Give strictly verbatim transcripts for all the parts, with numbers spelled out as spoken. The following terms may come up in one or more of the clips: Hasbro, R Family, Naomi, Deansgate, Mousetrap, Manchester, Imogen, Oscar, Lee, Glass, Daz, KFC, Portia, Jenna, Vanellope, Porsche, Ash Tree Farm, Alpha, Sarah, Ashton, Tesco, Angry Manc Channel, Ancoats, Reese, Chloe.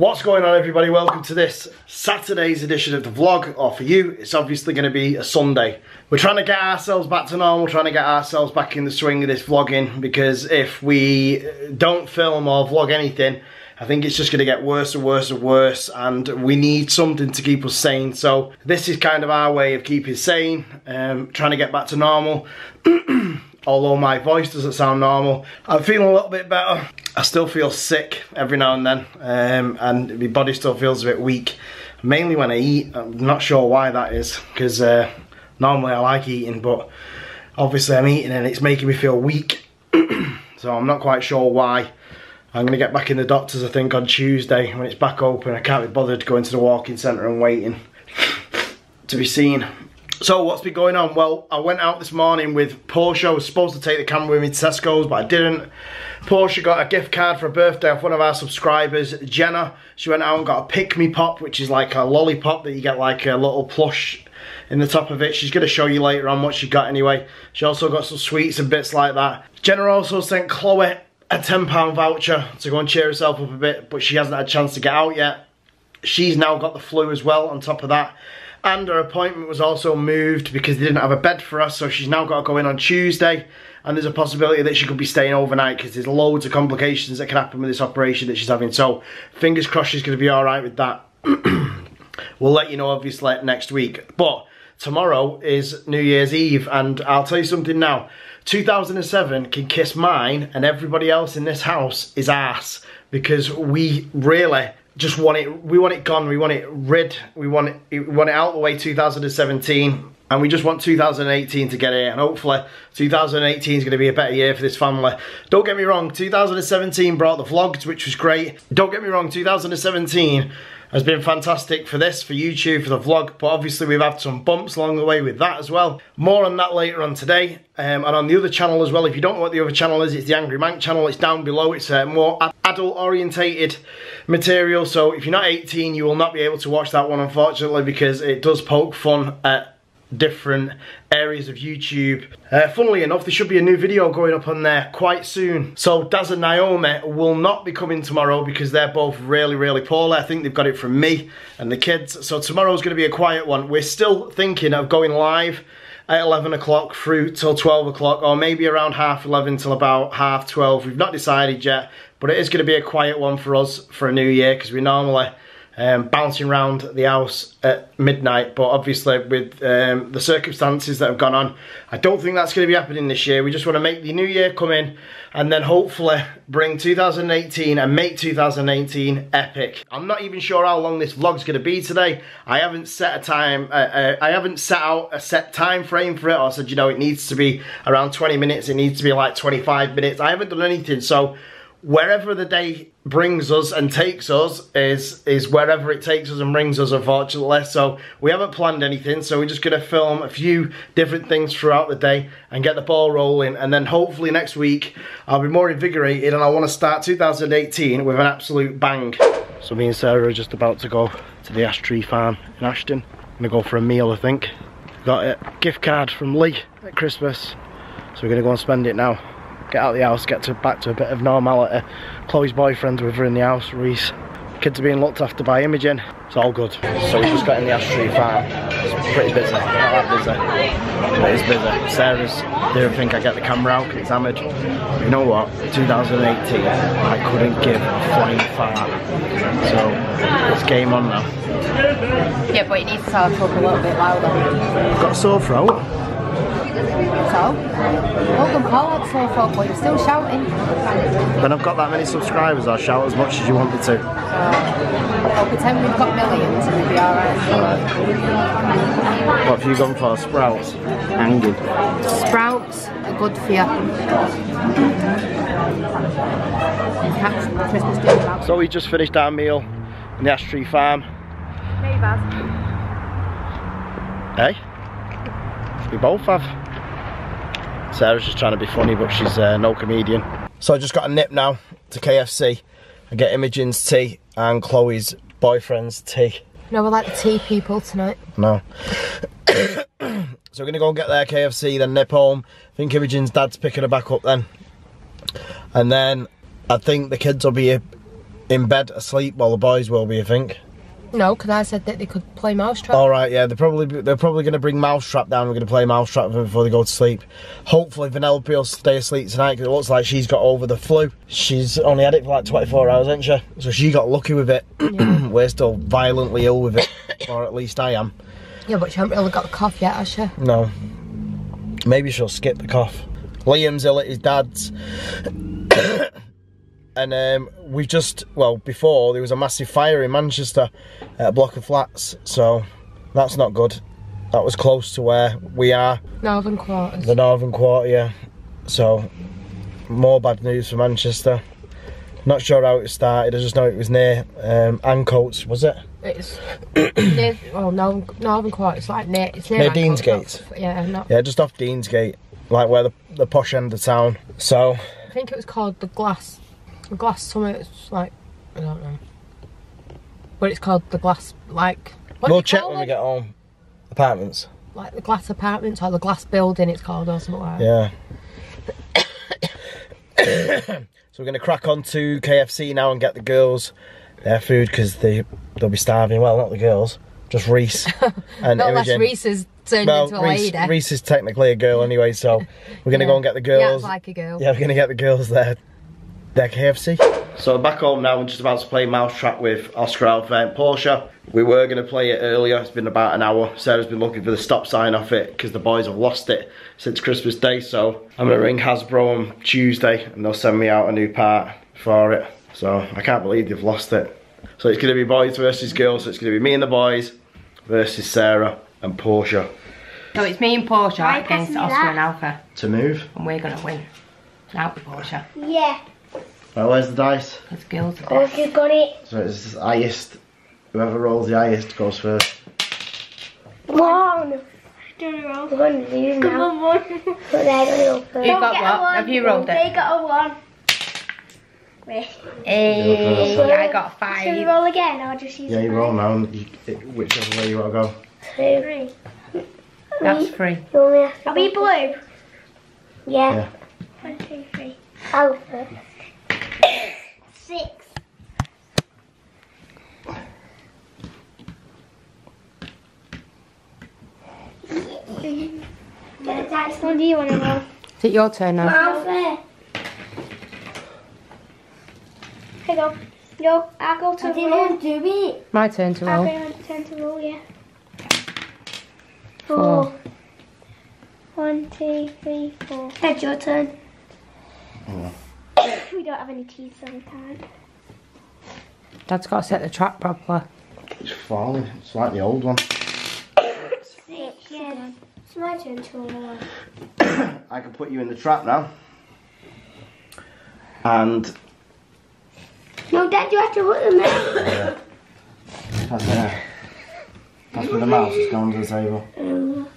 What's going on, everybody? Welcome to this Saturday's edition of the vlog, or for you, it's obviously going to be a Sunday. We're trying to get ourselves back to normal, trying to get ourselves back in the swing of this vlogging, because if we don't film or vlog anything, I think it's just going to get worse and worse and worse, and we need something to keep us sane. So this is kind of our way of keeping sane, um, trying to get back to normal. Although my voice doesn't sound normal, I'm feeling a little bit better. I still feel sick every now and then, um, and my body still feels a bit weak, mainly when I eat. I'm not sure why that is, because uh, normally I like eating, but obviously I'm eating and it's making me feel weak. So I'm not quite sure why. I'm going to get back in the doctor's, I think, on Tuesday when it's back open. I can't be bothered going to the walking centre and waiting to be seen. So what's been going on? Well, I went out this morning with Porsche. I was supposed to take the camera with me to Tesco's, but I didn't. Porsche got a gift card for a birthday off one of our subscribers, Jenna. She went out and got a Pick Me Pop, which is like a lollipop that you get like a little plush in the top of it. She's going to show you later on what she got anyway. She also got some sweets and bits like that. Jenna also sent Chloe a ten pound voucher to go and cheer herself up a bit, but she hasn't had a chance to get out yet. She's now got the flu as well on top of that. And her appointment was also moved because they didn't have a bed for us, so she's now got to go in on Tuesday, and there's a possibility that she could be staying overnight because there's loads of complications that can happen with this operation that she's having. So fingers crossed she's going to be alright with that. We'll let you know obviously next week. But tomorrow is New Year's Eve, and I'll tell you something now. two thousand seven can kiss mine, and everybody else in this house is arse, because we really just want it, we want it gone, we want it rid, we want it, we want it out the way two thousand seventeen, and we just want two thousand eighteen to get here, and hopefully two thousand eighteen is going to be a better year for this family. Don't get me wrong, two thousand seventeen brought the vlogs, which was great. Don't get me wrong, two thousand seventeen has been fantastic for this, for YouTube, for the vlog, but obviously we've had some bumps along the way with that as well. More on that later on today, um, and on the other channel as well. If you don't know what the other channel is, it's the Angry Manc Channel. It's down below. It's uh, more adult orientated material, so if you're not eighteen you will not be able to watch that one, unfortunately, because it does poke fun at different areas of YouTube. Uh, funnily enough, there should be a new video going up on there quite soon. So Daz and Naomi will not be coming tomorrow because they're both really, really poorly. I think they've got it from me and the kids. So tomorrow's going to be a quiet one. We're still thinking of going live at eleven o'clock through till twelve o'clock, or maybe around half eleven till about half twelve. We've not decided yet, but it is going to be a quiet one for us for a new year, because we normally Um, bouncing around the house at midnight, but obviously with um, the circumstances that have gone on, I don't think that's going to be happening this year. We just want to make the new year come in, and then hopefully bring two thousand eighteen and make two thousand eighteen epic. I'm not even sure how long this vlog's going to be today. I haven't set a time, uh, I haven't set out a set time frame for it, or said, you know, it needs to be around twenty minutes, it needs to be like twenty-five minutes. I haven't done anything, so wherever the day brings us and takes us is is wherever it takes us and brings us, unfortunately. So we haven't planned anything, so we're just going to film a few different things throughout the day and get the ball rolling, and then hopefully next week I'll be more invigorated, and I want to start two thousand eighteen with an absolute bang. So me and Sarah are just about to go to the Ash Tree Farm in Ashton. I'm going to go for a meal, I think. Got a gift card from Lee at Christmas, so we're going to go and spend it now. Get out of the house, get to back to a bit of normality. Chloe's boyfriend's with her in the house, Reese. Kids are being looked after by Imogen. It's all good. So we just got in the Ash Tree Farm. It's pretty busy, not that busy, but it's busy. Sarah's didn't think I'd get the camera out because it's hammered. You know what, two thousand eighteen, I couldn't give a flying fart. So it's game on now. Yeah, but you need to talk a little bit louder. I've got a sore throat. So, welcome forward so far, but you're still shouting. When I've got that many subscribers, I'll shout as much as you want me to. I'll uh, pretend we've got millions and we'll be alright. Alright. What have you gone for? Sprouts? Angry. Sprouts are good for you. Mm-hmm. So we just finished our meal in the Ash Tree Farm. Hey, Baz. Hey? We both have. Sarah's just trying to be funny, but she's uh, no comedian. So I just got a nip now to K F C. I get Imogen's tea and Chloe's boyfriend's tea. No, we're like the tea people tonight. No. So we're going to go and get their K F C, then nip home. I think Imogen's dad's picking her back up then. And then I think the kids will be here in bed asleep while the boys will be, I think. No, because I said that they could play Mousetrap. All right, yeah, they're probably they're probably going to bring Mousetrap down. We're going to play Mousetrap with them before they go to sleep. Hopefully, Vanellope will stay asleep tonight because it looks like she's got over the flu. She's only had it for like twenty-four hours, hasn't she? So she got lucky with it. Yeah. We're still violently ill with it, or at least I am. Yeah, but she hasn't really got the cough yet, has she? No. Maybe she'll skip the cough. Liam's ill at his dad's. And um, we've just, well, before there was a massive fire in Manchester at a block of flats, so that's not good. That was close to where we are. Northern Quarter. The Northern Quarter, yeah. So, more bad news for Manchester. Not sure how it started, I just know it was near um, Ancoats, was it? It's near, well, Northern, Northern Quarter, it's like near, it's near, near Deansgate. Yeah, not... yeah, just off Deansgate, like where the, the posh end of town. So, I think it was called the Glass. Glass something, it's like, I don't know. But it's called the Glass, like... We'll check when we get home. Apartments. Like the Glass Apartments or the Glass Building it's called or something like that. Yeah. So we're going to crack on to K F C now and get the girls their food because they, they'll be starving. Well, not the girls, just Reese and not Imogen. Unless Reese has turned well, into a Reese, lady. Reese is technically a girl anyway, so we're going to yeah. go and get the girls. Yeah, like a girl. Yeah, we're going to get the girls there. Their K F C. So we're back home now and just about to play Mousetrap with Oscar, Alpha and Portia. We were going to play it earlier, it's been about an hour. Sarah's been looking for the stop sign off it because the boys have lost it since Christmas Day, so I'm going to ring Hasbro on Tuesday and they'll send me out a new part for it. So I can't believe they've lost it. So it's going to be boys versus girls, so it's going to be me and the boys versus Sarah and Portia. So it's me and Portia Why against Oscar that? and Alpha. To move. And we're going to win. Now Portia. Yeah. Right, where's the dice? Let's go. Oscar's got it. So it's the highest. Whoever rolls the highest goes first. One. I don't roll. One. You now. Come on, one. But I don't roll first. You got what? One. Have you rolled it? They got a one. Wait. Hey. Yeah, I got a five. Should we roll again or just use? Yeah, you roll now. Whichever way you want to go. Two. Three. That's three. Are we blue? Yeah. yeah. One, two, three. Alpha. Six. That's one. Do you want to roll? Is it your turn now? Alpha. Hang on. No, I go to I roll. I didn't do it. My turn to roll. My turn to roll, yeah. Four. four. One, two, three, four. That's your turn. Mm. We don't have any keys, so we can't. Dad's got to set the trap properly. It's falling. It's like the old one. Six. Yeah. It's my turn to roll. I can put you in the trap now. And... No, Dad, you have to put them there. That's there. That's where the mouse has gone to the table. Um,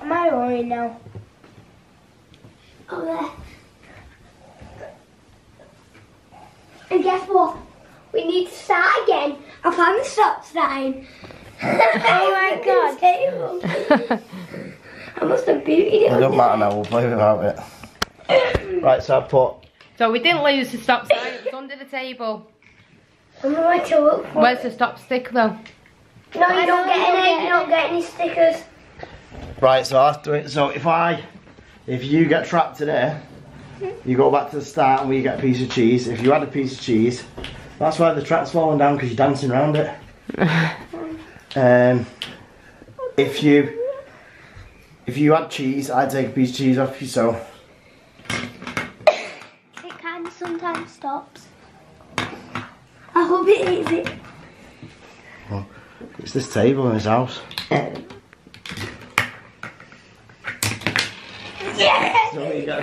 am I rolling now? Oh, there. And guess what? We need to start again. I found the stop sign. Oh my god. I must have booted it. It doesn't matter now, we'll play without it. Right, so I put. So we didn't lose the stop sign, it was under the table. I'm going to look for Where's it. the stop stick though? No, you don't get any, you don't get any stickers. Right, so after it, so if I, if you get trapped in there, you go back to the start and we get a piece of cheese. If you had a piece of cheese, that's why the trap's falling down because you're dancing around it. um, if you if you had cheese, I'd take a piece of cheese off you. So it kind of sometimes stops. I hope it is it. Well, it's this table in his house. Yeah. So you got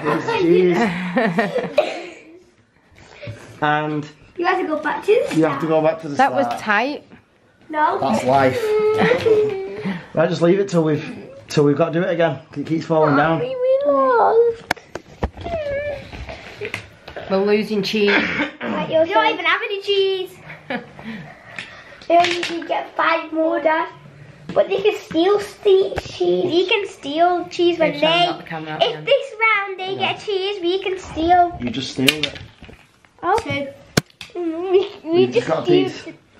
and you have to go back to the start. You have to go back to the that start. That was tight. No. That's life. Right, just leave it till we've till we've got to do it again. It keeps falling oh, down. We lost. We're losing cheese. Right, you don't even have any cheese. They only can get five more, Dad. But they can steal cheese. He can steal cheese when they. Out, if man. this round they yeah. get cheese, we can steal. You just steal it. Oh. Two. We, we just, just steal.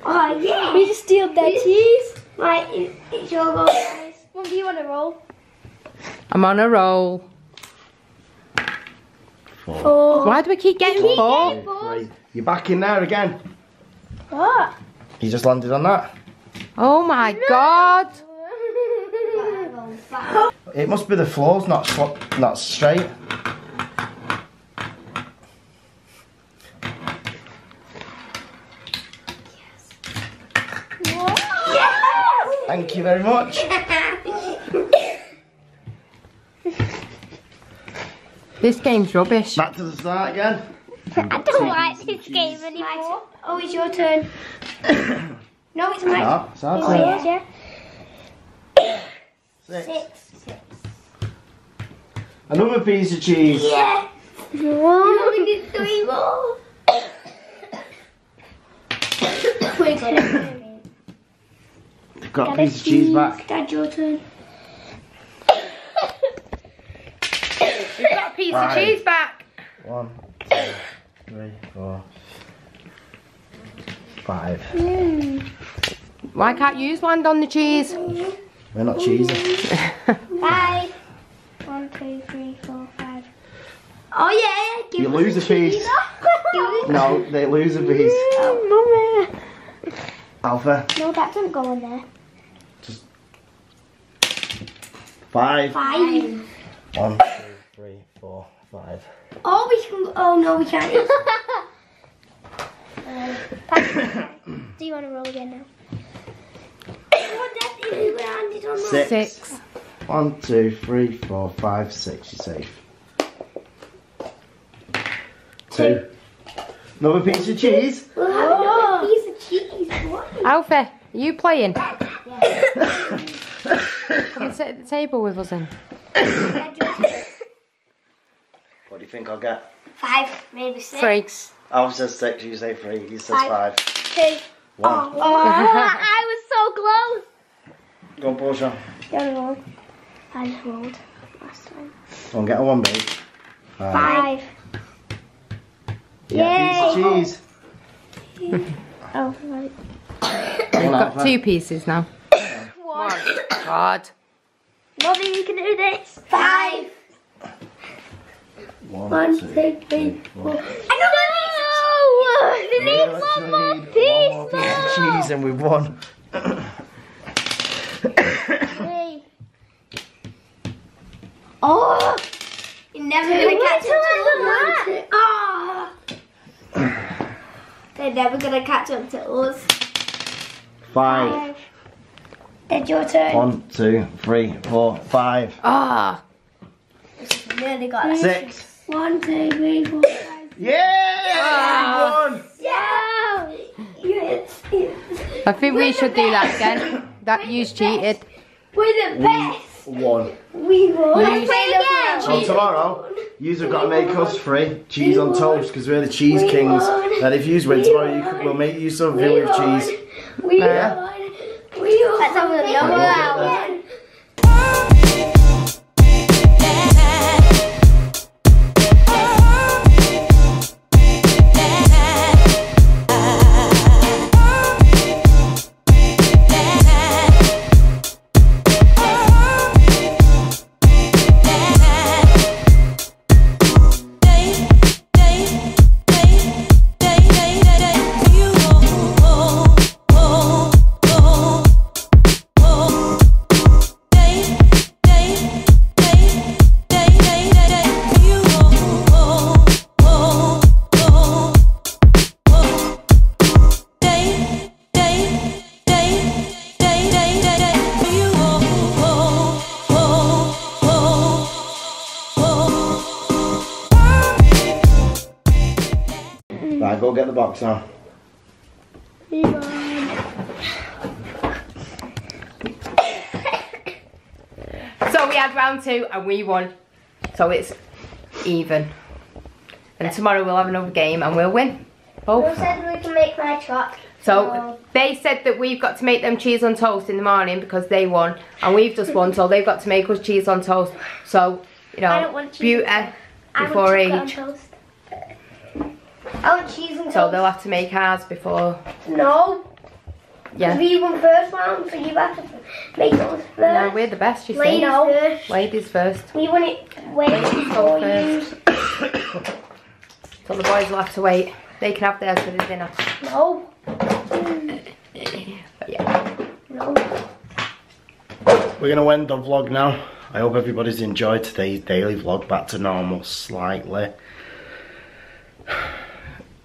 Oh yeah. We just steal their cheese. Right, it, it's your roll, guys. What do you want to roll? I'm on a roll. Four. Four. Why do we keep getting we four? four? You're back in there again. What? You just landed on that. Oh my no. God! It must be the floor's not not straight. Thank you very much. This game's rubbish. Back to the start again. I don't like this game anymore. Oh, it's your turn. No, it's mine. No, it's our it's turn. Yeah. Six. Six. Six. Another piece of cheese. Yeah. One. We did three more. Wait. Got a piece of cheese back. Dad, your turn. We've got a piece right. of cheese back. One, two, three, four, five. Mm. Why can't you land on the cheese? Mm. We're not cheesy. Five. One, two, three, four, five. Oh, yeah. Give you lose a piece. No, they lose a piece. Oh, mummy. Alpha. No, that doesn't go in there. Five. Five. One, two, three, four, five. Oh, we can. Oh no, we can't. uh, Do you want to roll again now? Oh, six. six. One, two, three, four, five, six. You're safe. Two. Another piece of cheese. We'll have another piece of cheese. What? Alpha, are you playing? Yeah. Can sit at the table with us in. What do you think I'll get? Five, maybe six. Three. I'll say six, you say three, he says five. five. Two. One. Oh, I was so close. Go on, Portia. Go on, roll. I just rolled last time. Go on, get a one, babe. Five. five. Yeah, piece of cheese. Oh, right. We've got two pieces now. One. God. Mommy, you can do this. Five. One, one two, two, three, four. I don't know. They need one more piece. One more piece of cheese and we've won. Three. Oh. You're never going to catch up to us. Oh. They're never going to catch up to us. Five. Five. It's your turn. One, two, three, four, five. Ah! Nearly got it. Six. One, two, three, four, five. Yeah! One! Yeah! I think we should do that again. That you's cheated. We're the best. One. We won. Let's play again. So tomorrow, yous have got to make us three cheese on toast because we're the cheese kings. And if yous win tomorrow, we'll make you some view of cheese. We won. That's how we're going to go. Go get the box now. So we had round two and we won. So it's even. And tomorrow we'll have another game and we'll win. Both. Who said we can make my truck? So oh. They said that we've got to make them cheese on toast in the morning because they won. And we've just won, so they've got to make us cheese on toast. So, you know, I don't want cheese. Beauty before age. I want cheese and so they'll have to make ours before. No. Yeah. We won first round, so you have to make those first. No, we're the best, you Ladies see. No. First. Ladies first. We won it. Wait for you. So the boys will have to wait. They can have theirs for the dinner. No. But yeah. No. We're going to end the vlog now. I hope everybody's enjoyed today's daily vlog. Back to normal slightly.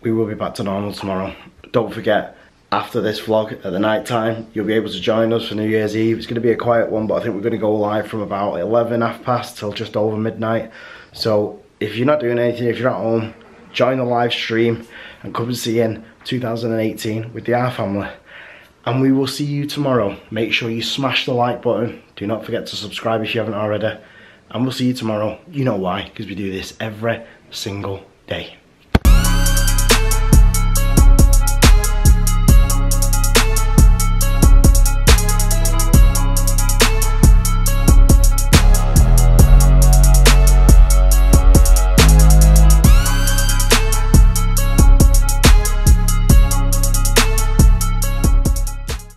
We will be back to normal tomorrow. Don't forget, after this vlog, at the night time, you'll be able to join us for New Year's Eve. It's going to be a quiet one, but I think we're going to go live from about eleven, half past, till just over midnight. So if you're not doing anything, if you're at home, join the live stream and come and see in two thousand eighteen with the R family. And we will see you tomorrow. Make sure you smash the like button. Do not forget to subscribe if you haven't already. And we'll see you tomorrow. You know why, because we do this every single day.